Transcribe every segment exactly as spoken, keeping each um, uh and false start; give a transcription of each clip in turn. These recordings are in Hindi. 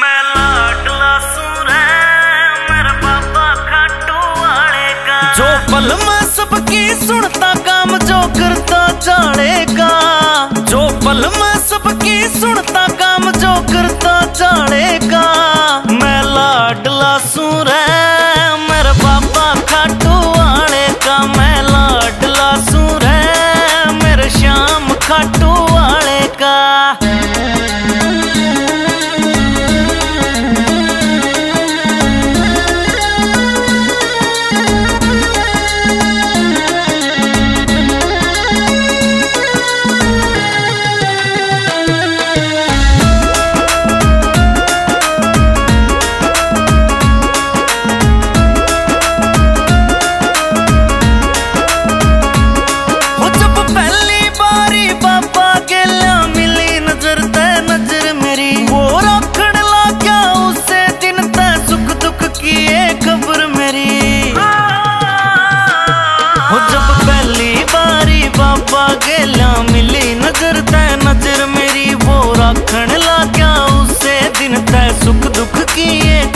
मैं लाडला सुने मेरे पापा खाटू वाले का, जो पल में सबकी सुनता काम जो करता जानेगा, जो पल में सबकी सुनता काम जो करता जानेगा। मैं लाडला सुने मेरे पापा खाटू वाले का, मैं लाडला सुने मेरे श्याम खाटू वाले का।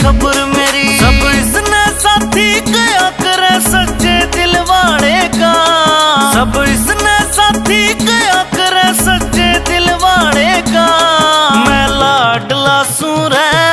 खबर मेरी सब इसने साथी क्या करे सच्चे दिल वाले का, सब इसने साथी क्या करे सच्चे दिल वाले का। मैं लाडला सुरे